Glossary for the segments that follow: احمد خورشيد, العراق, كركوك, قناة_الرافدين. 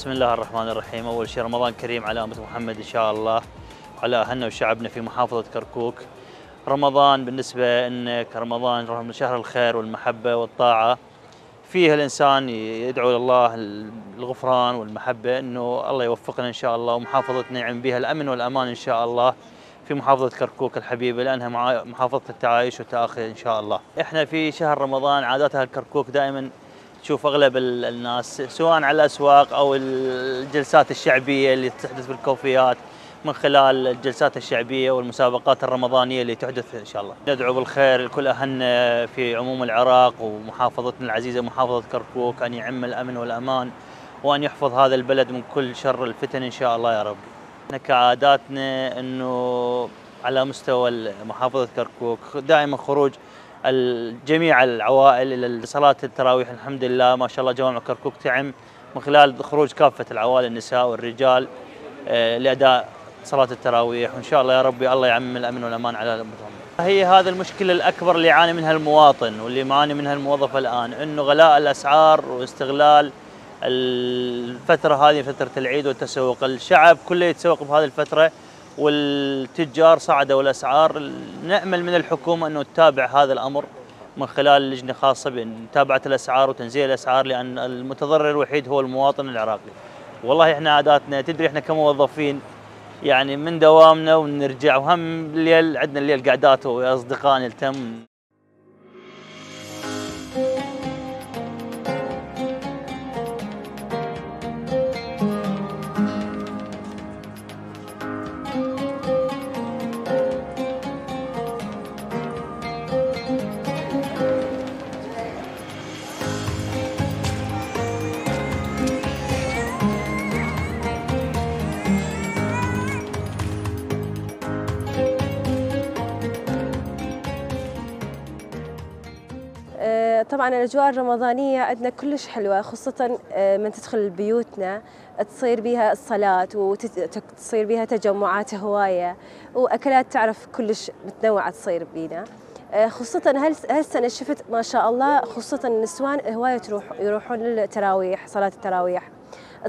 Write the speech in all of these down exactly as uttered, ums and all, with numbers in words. بسم الله الرحمن الرحيم. أول شيء رمضان كريم على أمة محمد إن شاء الله، وعلى أهلنا وشعبنا في محافظة كركوك. رمضان بالنسبة إنك رمضان شهر الخير والمحبة والطاعة، فيه الإنسان يدعو لله الغفران والمحبة، إنه الله يوفقنا إن شاء الله، ومحافظتنا يعم بها الأمن والأمان إن شاء الله في محافظة كركوك الحبيبة، لأنها محافظة التعايش والتأخي إن شاء الله. إحنا في شهر رمضان عاداتها الكركوك دائما تشوف أغلب الناس سواء على الأسواق أو الجلسات الشعبية اللي تحدث بالكوفيات، من خلال الجلسات الشعبية والمسابقات الرمضانية اللي تحدث إن شاء الله. ندعو بالخير لكل أهلنا في عموم العراق ومحافظتنا العزيزة محافظة كركوك، أن يعم الأمن والأمان وأن يحفظ هذا البلد من كل شر الفتن إن شاء الله يا رب. احنا كعاداتنا أنه على مستوى محافظة كركوك دائما خروج جميع العوائل إلى صلاة التراويح، الحمد لله ما شاء الله جوامع كركوك تعم من خلال خروج كافة العوائل النساء والرجال لأداء صلاة التراويح، وإن شاء الله يا ربي الله يعم الأمن والأمان على أمة محمد. هي هذا المشكلة الأكبر اللي يعاني منها المواطن واللي يعاني منها الموظف الآن، إنه غلاء الأسعار واستغلال الفترة هذه فترة العيد والتسوق، الشعب كله يتسوق بهذه الفترة والتجار صعدوا الأسعار. نأمل من الحكومة أنه تتابع هذا الأمر من خلال لجنة خاصة بمتابعة الأسعار وتنزيل الأسعار، لأن المتضرر الوحيد هو المواطن العراقي. والله إحنا عاداتنا تدري إحنا كموظفين يعني من دوامنا ونرجع، وهم الليل عندنا الليل قعدات ويا أصدقائنا التم. طبعا الاجواء الرمضانيه عندنا كلش حلوه، خاصه من تدخل بيوتنا تصير بيها الصلاه وتصير بيها تجمعات هوايه واكلات تعرف كلش متنوعه تصير بينا، خاصه هالسنه شفت ما شاء الله خاصه النسوان هوايه يروحون للتراويح، صلاه التراويح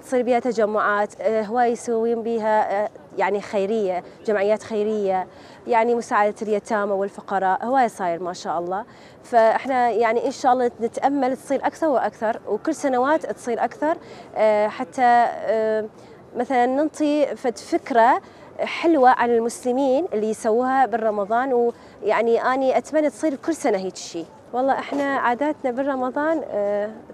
تصير بيها تجمعات هواي يسوون بيها يعني خيريه، جمعيات خيريه يعني مساعده اليتامى والفقراء، هواي صاير ما شاء الله. فاحنا يعني ان شاء الله نتامل تصير اكثر واكثر، وكل سنوات تصير اكثر حتى مثلا ننطي فد فكره حلوه عن المسلمين اللي يسووها بالرمضان، ويعني اني اتمنى تصير كل سنه هيك شيء. والله احنا عاداتنا بالرمضان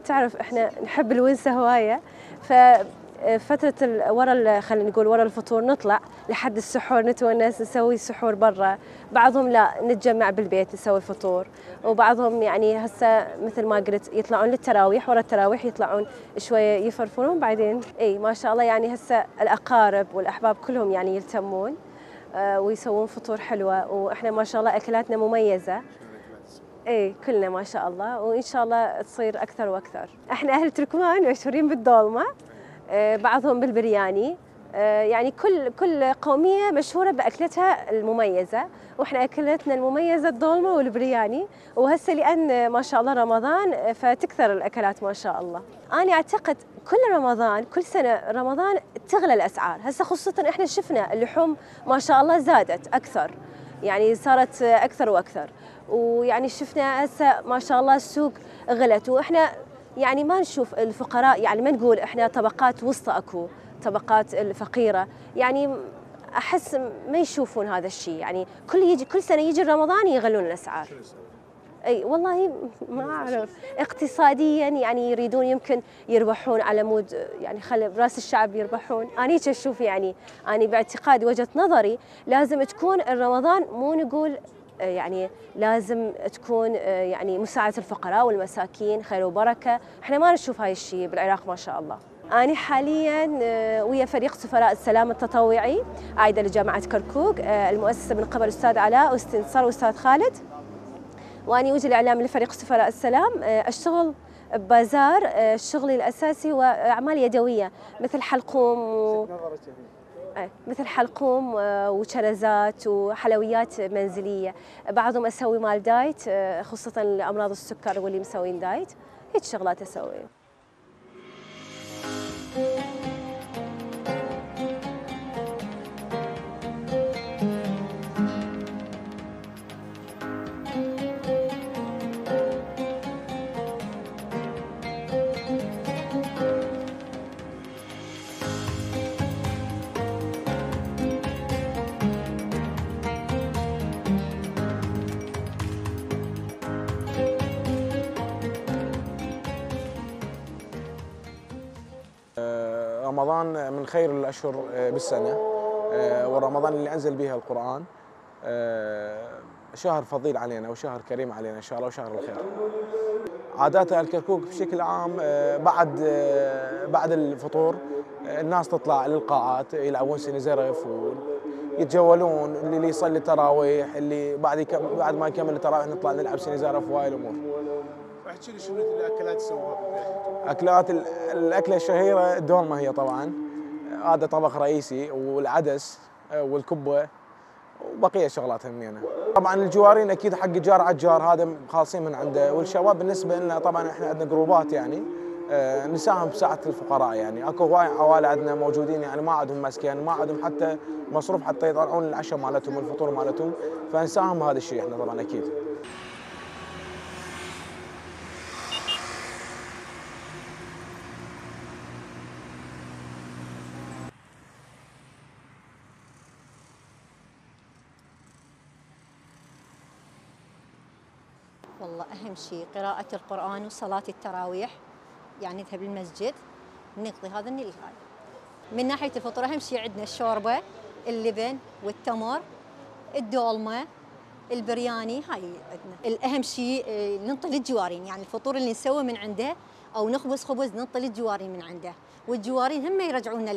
تعرف احنا نحب الونسه هوايه، ففتره ورا خلينا نقول ورا الفطور نطلع لحد السحور نتونس، نسوي سحور برا، بعضهم لا نتجمع بالبيت نسوي فطور، وبعضهم يعني هسه مثل ما قلت يطلعون للتراويح، ورا التراويح يطلعون شويه يفرفرون بعدين. اي ما شاء الله يعني هسه الاقارب والاحباب كلهم يعني يلتمون ويسوون فطور حلوه، واحنا ما شاء الله اكلاتنا مميزه. اي كلنا ما شاء الله، وان شاء الله تصير اكثر واكثر. احنا اهل تركمان مشهورين بالدولمه، بعضهم بالبرياني، يعني كل كل قوميه مشهوره باكلتها المميزه، واحنا اكلتنا المميزه الدولمه والبرياني. وهسه لان ما شاء الله رمضان فتكثر الاكلات ما شاء الله. انا اعتقد كل رمضان كل سنه رمضان تغلى الاسعار، هسه خصوصا احنا شفنا اللحوم ما شاء الله زادت اكثر، يعني صارت اكثر واكثر، ويعني شفنا هسه ما شاء الله السوق غلت، واحنا يعني ما نشوف الفقراء، يعني ما نقول احنا طبقات وسطى اكو طبقات الفقيره، يعني احس ما يشوفون هذا الشيء، يعني كل يجي كل سنه يجي رمضان يغلون الاسعار. اي والله ما اعرف اقتصاديا يعني يريدون يمكن يربحون على مود يعني خلي براس الشعب يربحون. انا هيك اشوف، يعني انا باعتقادي وجهه نظري لازم تكون رمضان مو نقول يعني لازم تكون يعني مساعده الفقراء والمساكين خير وبركه، احنا ما نشوف هاي الشيء بالعراق ما شاء الله. أنا حالياً ويا فريق سفراء السلام التطوعي عايدة لجامعة كركوك المؤسسة من قبل الأستاذ علاء واستنصر والأستاذ خالد، وأنا وجه الإعلام لفريق سفراء السلام. أشتغل ببازار، شغلي الأساسي وأعمال يدوية مثل حلقوم و... مثل حلقوم وشرزات وحلويات منزلية، بعضهم أسوي مال دايت خاصة لأمراض السكر واللي مسوين دايت، هيك شغلات أسويها. رمضان من خير الأشهر بالسنة، والرمضان اللي أنزل بها القرآن شهر فضيل علينا وشهر كريم علينا إن شاء الله وشهر الخير. عادات أهل كركوك بشكل عام بعد بعد الفطور الناس تطلع للقاعات يلعبون سني زرف ويتجولون، اللي يصلي التراويح اللي بعد بعد ما يكمل التراويح نطلع نلعب سني زرف وهاي الأمور. احكي لي شنو الأكلات تسووها بالبيت؟ أكلات الأكلة الشهيرة الدولمة هي طبعاً، هذا طبق رئيسي، والعدس والكبة وبقية شغلات همينة. طبعاً الجوارين أكيد حق جار على جار هذا خالصين من عنده، والشباب بالنسبة لنا طبعاً إحنا عندنا جروبات يعني نساهم بساعة الفقراء، يعني اكو هواي عوائل عندنا موجودين يعني ما عندهم مسكن ما عندهم حتى مصروف حتى يطلعون العشاء مالتهم والفطور مالتهم، فنساهم بهذا الشيء إحنا طبعاً أكيد. والله أهم شيء قراءة القرآن وصلاة التراويح، يعني نذهب للمسجد نقضي هذا النيل هذا. من ناحية الفطور أهم شيء عندنا الشوربة، اللبن والتمر، الدولمة، البرياني، هاي عندنا. الأهم شيء ننطي للجوارين، يعني الفطور اللي نسويه من عنده أو نخبز خبز ننطي للجوارين من عنده، والجوارين هم يرجعون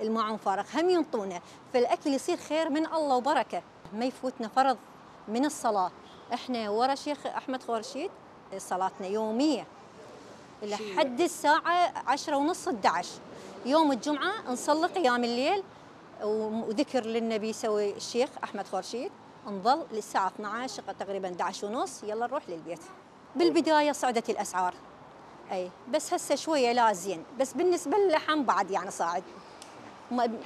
المعون فارغ هم ينطونه، فالأكل يصير خير من الله وبركة. ما يفوتنا فرض من الصلاة، احنا ورا شيخ احمد خورشيد صلاتنا يوميه لحد الساعه عشرة ونص إحدى عشر، يوم الجمعه نصلي قيام الليل وذكر للنبي يسوي الشيخ احمد خورشيد، نظل للساعه اثنعش تقريبا إحدى عشر ونص يلا نروح للبيت. بالبدايه صعدت الاسعار اي، بس هسه شويه لا زين، بس بالنسبه للحم بعد يعني صاعد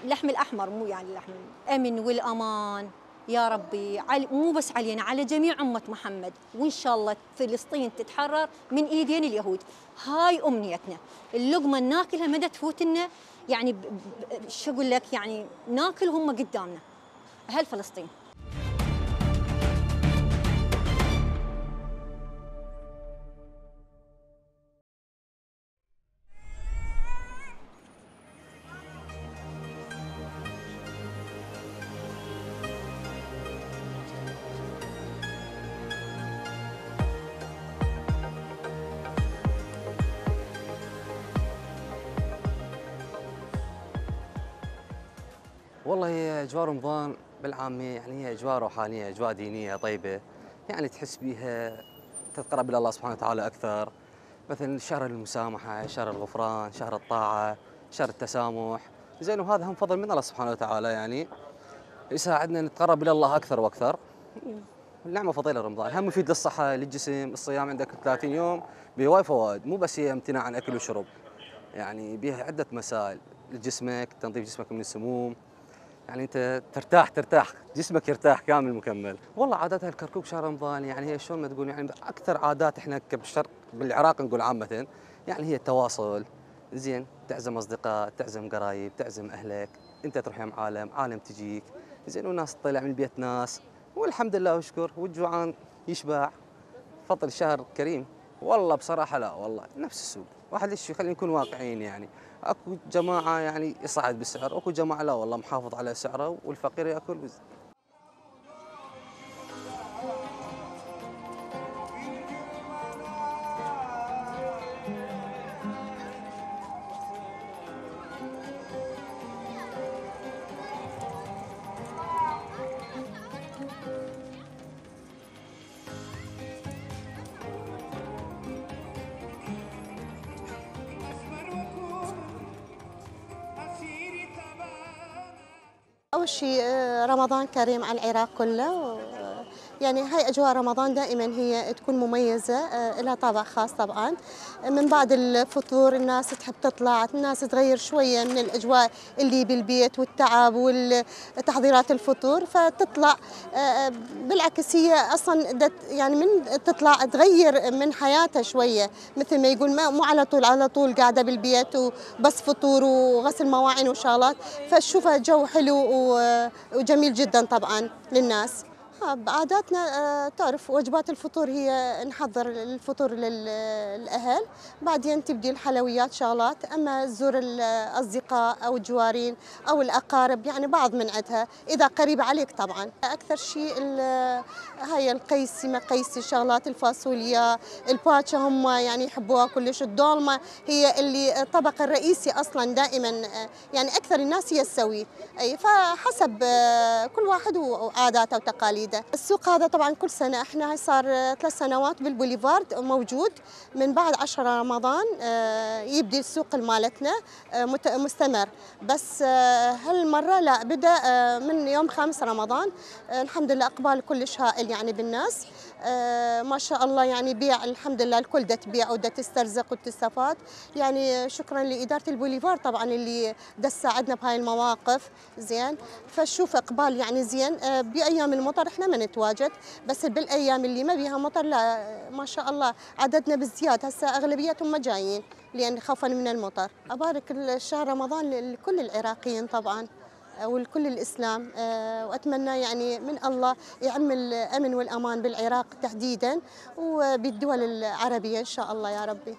اللحم الاحمر، مو يعني اللحم امن والامان يا ربي علي، مو بس علينا على جميع أمة محمد، وإن شاء الله فلسطين تتحرر من إيدين اليهود، هاي أمنيتنا. اللقمة ناكلها مدى تفوتنا، يعني شو أقول لك، يعني ناكل هم قدامنا أهل فلسطين. والله هي أجواء رمضان بالعامية يعني هي أجواء روحانية، أجواء دينية طيبة، يعني تحس بيها تتقرب إلى الله سبحانه وتعالى أكثر. مثلا شهر المسامحة، شهر الغفران، شهر الطاعة، شهر التسامح، زين، وهذا هم فضل من الله سبحانه وتعالى، يعني يساعدنا نتقرب إلى الله أكثر وأكثر. نعمة فضيلة رمضان، هم مفيد للصحة للجسم، الصيام عندك ثلاثين يوم بهواي فوائد، مو بس هي امتناع عن أكل وشرب، يعني بها عدة مسائل لجسمك، تنظيف جسمك من السموم، يعني انت ترتاح ترتاح جسمك يرتاح كامل مكمل. والله عادات اهل كركوك شهر رمضان يعني هي شلون ما تقول، يعني اكثر عادات احنا بالشرق بالعراق نقول عامه، يعني هي التواصل، زين، تعزم اصدقاء، تعزم قرايب، تعزم اهلك، انت تروح يم عالم، عالم تجيك، زين، وناس تطلع من البيت ناس، والحمد لله وشكر، والجوعان يشبع، فضل شهر كريم. والله بصراحه لا والله نفس السوق، واحد ليش خلينا نكون واقعيين، يعني اكو جماعه يعني يصعد بالسعر، اكو جماعه لا والله محافظ على سعره والفقير ياكل بز... أول شيء رمضان كريم على العراق كله، يعني هاي أجواء رمضان دائما هي تكون مميزة، لها طابع خاص طبعا. من بعد الفطور الناس تحب تطلع، الناس تغير شوية من الأجواء اللي بالبيت والتعب والتحضيرات الفطور، فتطلع بالعكس هي أصلا يعني من تطلع تغير من حياتها شوية، مثل ما يقول مو على طول على طول قاعدة بالبيت وبس فطور وغسل مواعين وشغلات، فشوفها جو حلو وجميل جدا طبعا للناس. عاداتنا تعرف وجبات الفطور هي نحضر الفطور للأهل، بعدين تبدي الحلويات شغلات، أما زور الأصدقاء أو الجوارين أو الأقارب يعني بعض من عندها إذا قريب عليك طبعا. أكثر شيء هاي القيسي ما قيسي شغلات الفاصوليا الباتشا هم يعني يحبوها كلش. الدولمة هي اللي الطبق الرئيسي أصلا دائما يعني أكثر الناس هي تسويه، أي فحسب كل واحد وعاداته وتقاليده. السوق هذا طبعا كل سنة، احنا هاي صار ثلاث سنوات بالبوليفارد موجود، من بعد عشرة رمضان يبدي السوق مالتنا مستمر، بس هالمرة لا بدأ من يوم خامس رمضان. الحمد لله اقبال كلش هائل يعني بالناس ما شاء الله، يعني بيع الحمد لله الكل دا تبيع ودا تسترزق وتستفاد، يعني شكرا لإدارة البوليفارد طبعا اللي دا تساعدنا بهاي المواقف زين، فشوف اقبال يعني زين. بأيام المطر احنا ما نتواجد، بس بالايام اللي ما بيها مطر لا ما شاء الله عددنا بالزياد، هسه اغلبيتهم ما جايين لان خوفا من المطر. ابارك الشهر رمضان لكل العراقيين طبعا ولكل الاسلام، واتمنى يعني من الله يعم الامن والامان بالعراق تحديدا وبالدول العربيه ان شاء الله يا ربي.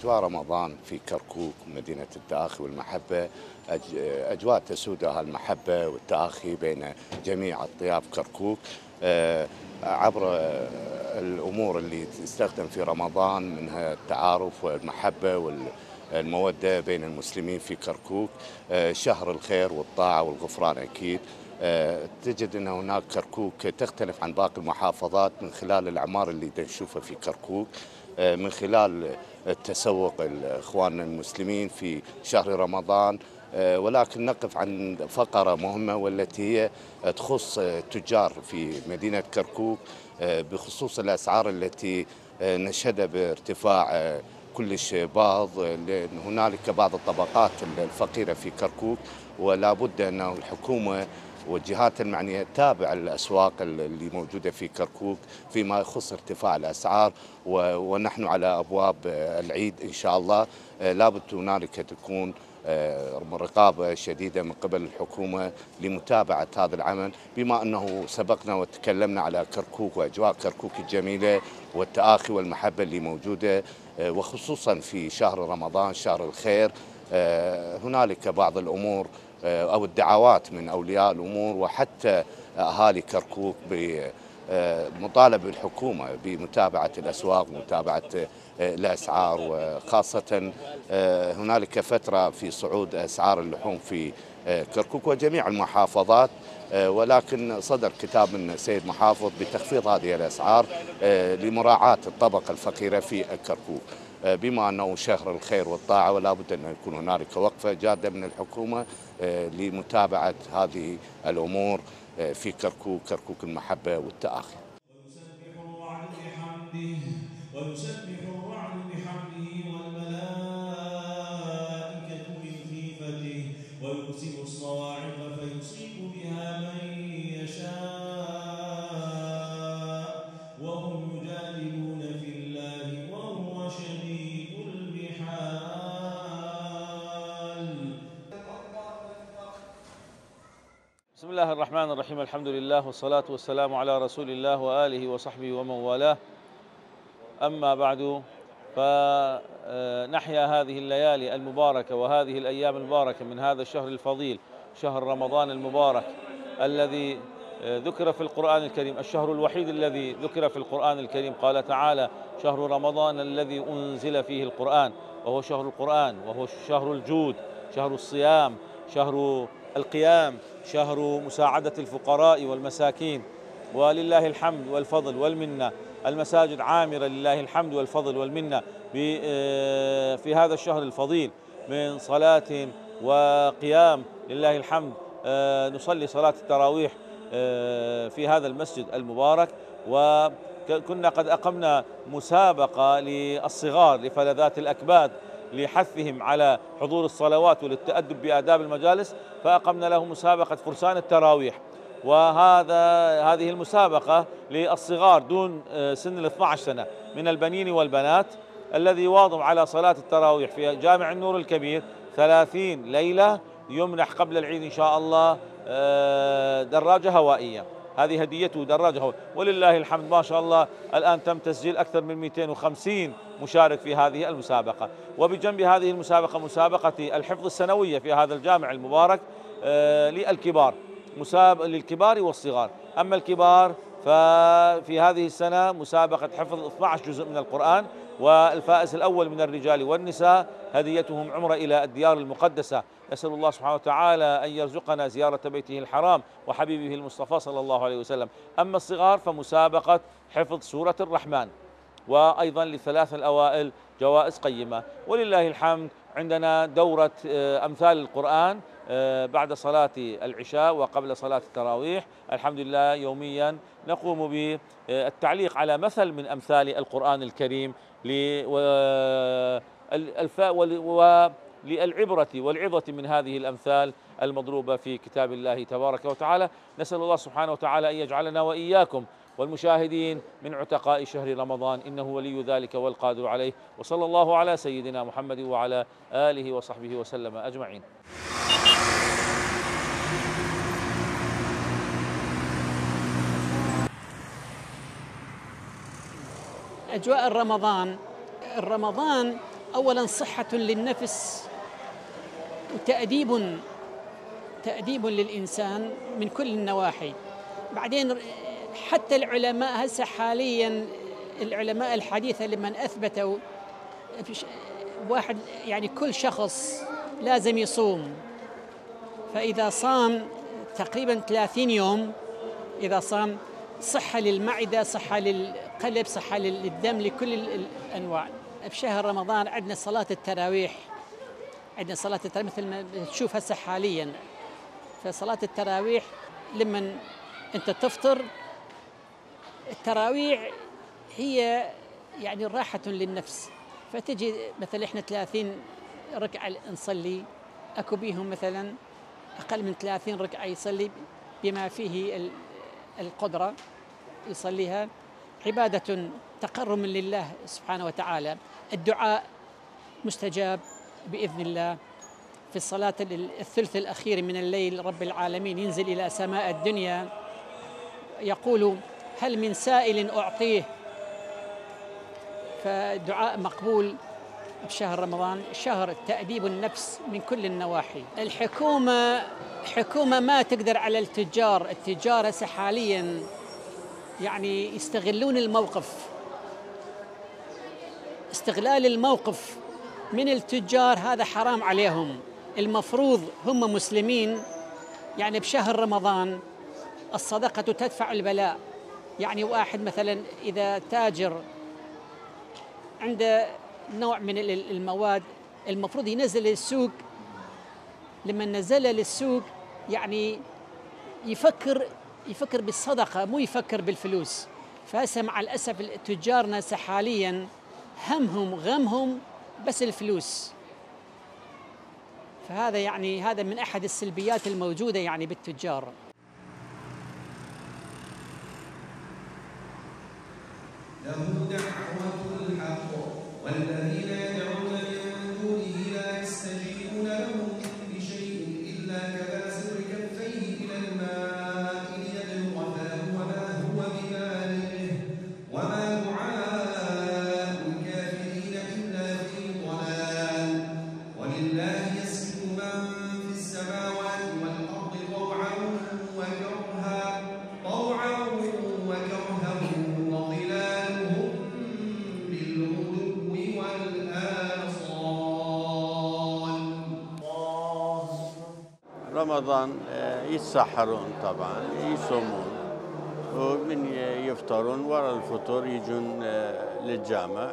أجواء رمضان في كركوك مدينة التآخي والمحبة، أجواء تسودها المحبة والتآخي بين جميع الطياب كركوك عبر الأمور اللي تستخدم في رمضان، منها التعارف والمحبة والمودة بين المسلمين في كركوك، شهر الخير والطاعة والغفران. أكيد تجد أن هناك كركوك تختلف عن باقي المحافظات من خلال الأعمار اللي نشوفها في كركوك، من خلال التسوق اخواننا المسلمين في شهر رمضان. ولكن نقف عن فقره مهمه والتي هي تخص التجار في مدينه كركوك بخصوص الاسعار التي نشهدها بارتفاع كلش باهظ، لان هنالك بعض الطبقات الفقيره في كركوك، ولا بد ان الحكومه والجهات المعنية تتابع الأسواق اللي موجودة في كركوك فيما يخص ارتفاع الأسعار. ونحن على أبواب العيد إن شاء الله، لابد هنالك تكون رقابة شديدة من قبل الحكومة لمتابعة هذا العمل، بما أنه سبقنا وتكلمنا على كركوك وأجواء كركوك الجميلة والتآخي والمحبة اللي موجودة، وخصوصا في شهر رمضان شهر الخير. هنالك بعض الأمور أو الدعوات من أولياء الأمور وحتى أهالي كركوك بمطالبة الحكومة بمتابعة الأسواق ومتابعة الأسعار، وخاصة هنالك فترة في صعود أسعار اللحوم في كركوك وجميع المحافظات، ولكن صدر كتاب من السيد محافظ بتخفيض هذه الأسعار لمراعاة الطبقة الفقيرة في كركوك، بما أنه شهر الخير والطاعة، ولا بد أن يكون هنالك وقفة جادة من الحكومة لمتابعة هذه الأمور في كركوك، كركوك المحبة والتآخي. بسم الله الرحمن الرحيم، الحمد لله والصلاة والسلام على رسول الله وآله وصحبه ومن والاه. أما بعد، فنحيا هذه الليالي المباركة وهذه الأيام المباركة من هذا الشهر الفضيل، شهر رمضان المبارك الذي ذكر في القرآن الكريم، الشهر الوحيد الذي ذكر في القرآن الكريم. قال تعالى: شهر رمضان الذي أنزل فيه القرآن، وهو شهر القرآن، وهو شهر الجود، شهر الصيام، شهر القيام، شهر مساعدة الفقراء والمساكين. ولله الحمد والفضل والمنة، المساجد عامرة لله الحمد والفضل والمنة في هذا الشهر الفضيل من صلاة وقيام. لله الحمد نصلي صلاة التراويح في هذا المسجد المبارك، وكنا قد أقمنا مسابقة للصغار لفلذات الأكباد لحثهم على حضور الصلوات وللتأدب بآداب المجالس، فأقمنا له مسابقة فرسان التراويح، وهذا هذه المسابقة للصغار دون سن ال اثني عشر سنة من البنين والبنات، الذي يواظب على صلاة التراويح في جامع النور الكبير ثلاثين ليلة يمنح قبل العيد إن شاء الله دراجة هوائية. هذه هديته دراجة هوائية، ولله الحمد ما شاء الله الآن تم تسجيل أكثر من مئتين وخمسين مشارك في هذه المسابقة. وبجنب هذه المسابقة مسابقة الحفظ السنوية في هذا الجامع المبارك للكبار، مسابقة للكبار والصغار. أما الكبار ففي هذه السنة مسابقة حفظ اثني عشر جزء من القرآن، والفائز الأول من الرجال والنساء هديتهم عمرة إلى الديار المقدسة. أسأل الله سبحانه وتعالى أن يرزقنا زيارة بيته الحرام وحبيبه المصطفى صلى الله عليه وسلم. أما الصغار فمسابقة حفظ سورة الرحمن، وأيضا للثلاثة الأوائل جوائز قيمة. ولله الحمد عندنا دورة أمثال القرآن بعد صلاة العشاء وقبل صلاة التراويح، الحمد لله يوميا نقوم بالتعليق على مثل من أمثال القرآن الكريم للعبرة والعظة من هذه الأمثال المضروبة في كتاب الله تبارك وتعالى. نسأل الله سبحانه وتعالى أن يجعلنا وإياكم والمشاهدين من عتقاء شهر رمضان، إنه ولي ذلك والقادر عليه، وصلى الله على سيدنا محمد وعلى آله وصحبه وسلم أجمعين. أجواء الرمضان، الرمضان أولاً صحة للنفس وتأديب تأديب للإنسان من كل النواحي. بعدين حتى العلماء هسه حالياً، العلماء الحديثة لمن أثبتوا واحد يعني كل شخص لازم يصوم، فإذا صام تقريباً ثلاثين يوم إذا صام صحة للمعدة، صحة للقلب، صحة للدم، لكل الأنواع. بشهر رمضان عندنا صلاة التراويح، عندنا صلاة التراويح مثل ما تشوف هسه حاليا. فصلاة التراويح لما أنت تفطر، التراويح هي يعني راحة للنفس، فتجي مثلا إحنا ثلاثين ركعة نصلي، أكو بيهم مثلا أقل من ثلاثين ركعة يصلي بما فيه ال القدرة يصليها، عبادة تقرب لله سبحانه وتعالى، الدعاء مستجاب بإذن الله. في الصلاة الثلث الأخير من الليل رب العالمين ينزل إلى سماء الدنيا يقول هل من سائل أعطيه، فدعاء مقبول بشهر رمضان. شهر تأديب النفس من كل النواحي. الحكومة حكومة ما تقدر على التجار، التجار حاليا يعني يستغلون الموقف، استغلال الموقف من التجار هذا حرام عليهم. المفروض هم مسلمين يعني بشهر رمضان الصدقة تدفع البلاء، يعني واحد مثلا إذا تاجر عنده نوع من المواد المفروض ينزل للسوق، لما نزل للسوق يعني يفكر يفكر بالصدقة، مو يفكر بالفلوس. فهسه مع الأسف تجارنا حاليا همهم غمهم بس الفلوس، فهذا يعني هذا من أحد السلبيات الموجودة يعني بالتجار. والذين يدعون من دونه لا يستجيبون لهم بشيء إلا كباسط كفيه إلى الماء ليبلغ فاه وما هو ببالغه وما دعاء الكافرين إلا في ضلال. ولله يسجد من في السماوات والأرض طوعا وكرها طوعا وكرها وظلالهم بالغدو رمضان. يتسحرون طبعا، يصومون ومن يفطرون ورا الفطور يجون للجامع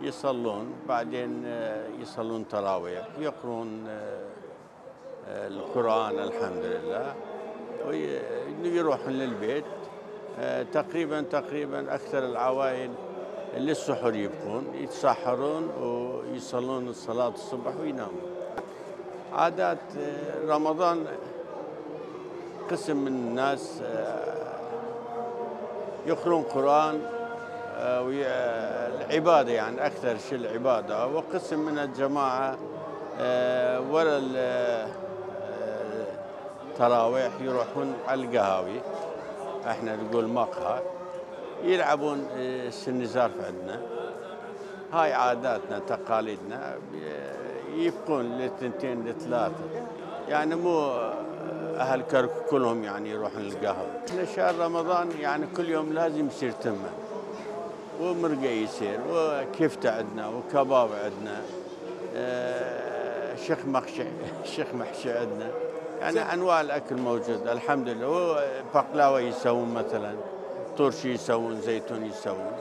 يصلون، بعدين يصلون تراويح، يقرون القرآن الحمد لله، ويروحون للبيت. تقريبا تقريبا أكثر العوائل للسحور يبقون يتسحرون ويصلون الصلاة الصبح وينامون. عادات رمضان قسم من الناس يقرون قرآن والعبادة، يعني أكثر شيء العبادة، وقسم من الجماعة ولا التراويح يروحون على القهاوي، احنا نقول مقهى، يلعبون السنزارف عندنا. هاي عاداتنا تقاليدنا، يبقون لثنتين لثلاثة، يعني مو أهل كركوك كلهم يعني يروحون للقهوة. احنا شهر رمضان يعني كل يوم لازم يصير تمه، ومرقة يصير، وكفتة عندنا، وكباب عندنا، شيخ مخشي شيخ محشي عندنا، يعني أنواع الأكل موجود الحمد لله. وبقلاوة يسوون مثلا، ترشي يسوون، زيتون يسوون.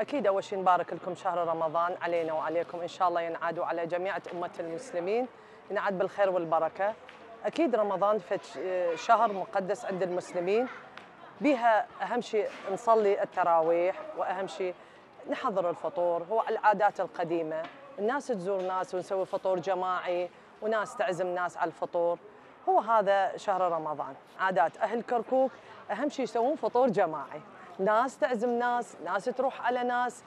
أكيد أول شيء نبارك لكم شهر رمضان علينا وعليكم، إن شاء الله ينعاد على جميع أمة المسلمين، ينعاد بالخير والبركة. أكيد رمضان شهر مقدس عند المسلمين، بها أهم شيء نصلي التراويح، وأهم شيء نحضر الفطور، هو العادات القديمة، الناس تزور ناس ونسوي فطور جماعي، وناس تعزم ناس على الفطور، هو هذا شهر رمضان، عادات أهل كركوك. أهم شيء يسوون فطور جماعي، ناس تعزم ناس، ناس تروح على ناس،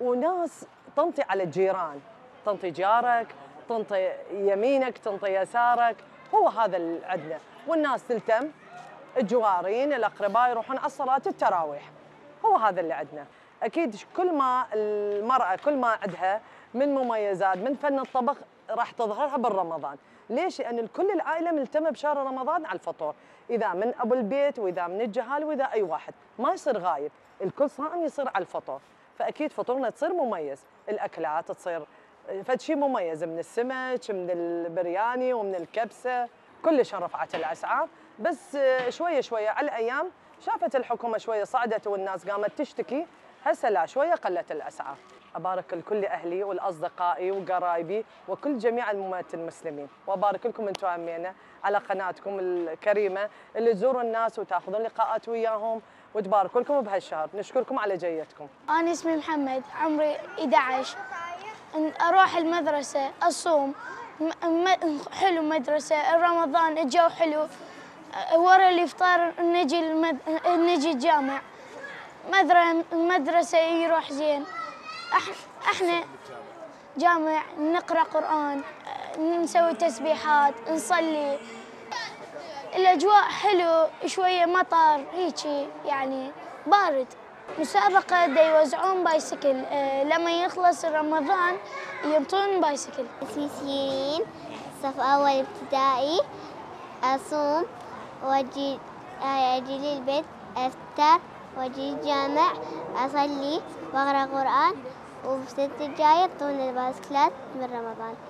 وناس تنطي على الجيران، تنطي جارك، تنطي يمينك، تنطي يسارك، هو هذا اللي عندنا. والناس تلتم، الجوارين، الأقرباء يروحون على صلاة التراويح، هو هذا اللي عندنا. أكيد كل ما المرأة كل ما عندها من مميزات من فن الطبخ راح تظهرها بالرمضان. ليش؟ لأن الكل العائلة ملتمة بشهر رمضان على الفطور، إذا من أبو البيت وإذا من الجهال وإذا أي واحد، ما يصير غايب، الكل صائم يصير على الفطور، فأكيد فطورنا تصير مميز، الأكلات تصير فد شيء مميز، من السمك، من البرياني، ومن الكبسة، كلش رفعت الأسعار، بس شوية شوية على الأيام شافت الحكومة شوية صعدت والناس قامت تشتكي، هسه لا شوية قلت الأسعار. أبارك لكل أهلي والأصدقائي وقرايبي وكل جميع أمة المسلمين، وأبارك لكم أنتم عمينا على قناتكم الكريمة اللي تزوروا الناس وتاخذون لقاءات وياهم، وتبارك لكم بهالشهر، نشكركم على جيتكم. أنا اسمي محمد، عمري إحدى عشر، أروح المدرسة، أصوم، حلو مدرسة، رمضان الجو حلو، ورا الإفطار نجي المد... نجي الجامع، مدرسة يروح زين. احنا جامع نقرا قران، نسوي تسبيحات، نصلي، الاجواء حلو، شويه مطر هيجي يعني بارد. مسابقه دا يوزعون بايسكل، لما يخلص رمضان ينطون بايسكل. اسمي سيرين، صف اول ابتدائي، اصوم واجي اجي للبيت افطر واجي الجامع اصلي واقرا قران، وبسنة الجاية طول الباسكلات من رمضان.